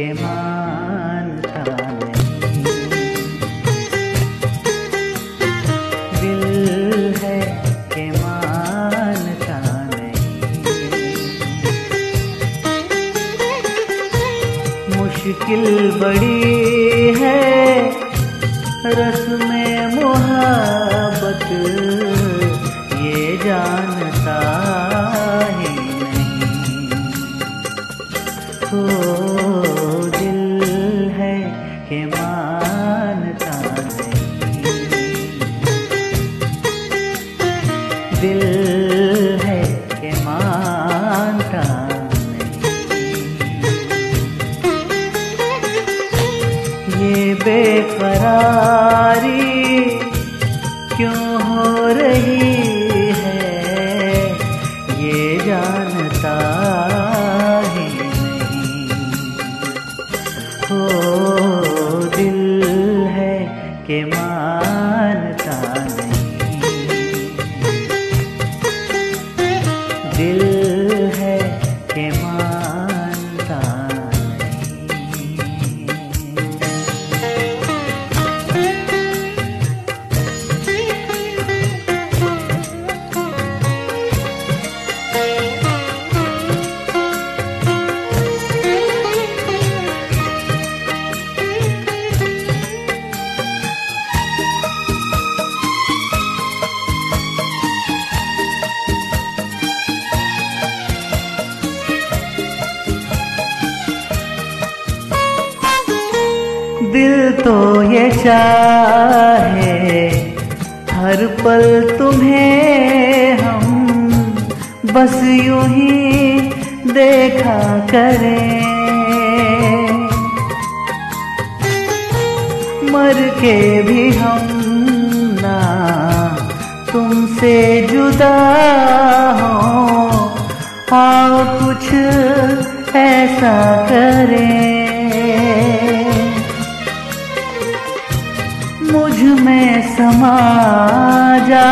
के मानता नहीं, दिल है के मानता नहीं। मुश्किल बड़ी है रस्म मोहब्बत ये जानता ही नहीं। ओ दिल है के मानता नहीं, दिल है के मानता नहीं। ये बेकरारी क्यों हो रही है ये जानता ही नहीं। ओ दिल है के मानता नहीं, दिल है के मानता दिल तो ये चाहे हर पल तुम्हें हम बस यूं ही देखा करें। मर के भी हम ना तुमसे जुदा हों, आओ कुछ ऐसा करें। मुझ में समा जा,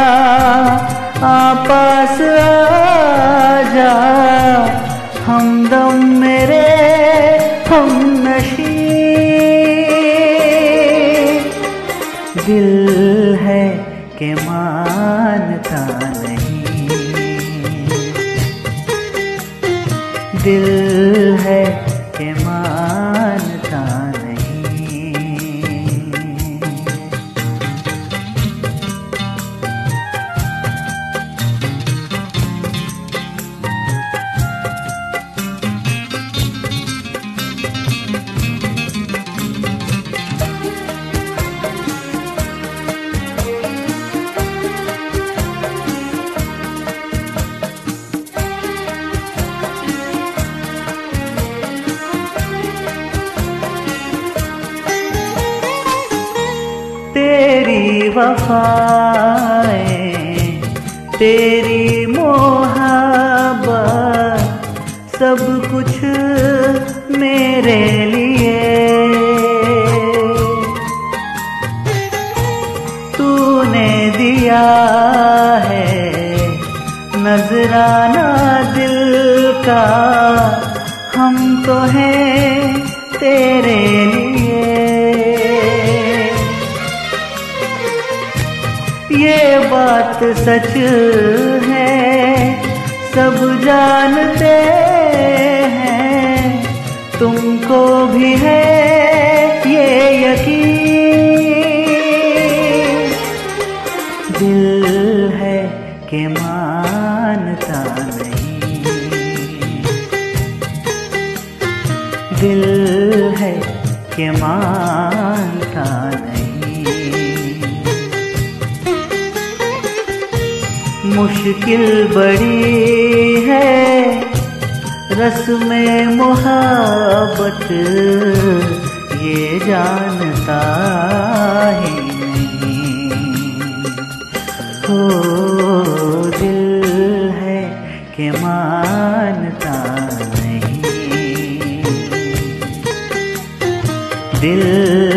आपस आ जा, हमदम मेरे हम नशी। दिल है के मानता नहीं, दिल है के मानता नहीं। तेरी वफाएं तेरी मोहब्बत सब कुछ मेरे लिए। तूने दिया है नजराना दिल का, हम तो हैं तेरे लिए। ये बात सच है सब जानते हैं, तुमको भी है ये यकीन। दिल है के मानता नहीं, दिल है के मानता नहीं। मुश्किल बड़ी है रस्मे मोहब्बत ये जानता ही नहीं। ओ दिल है के मानता नहीं, दिल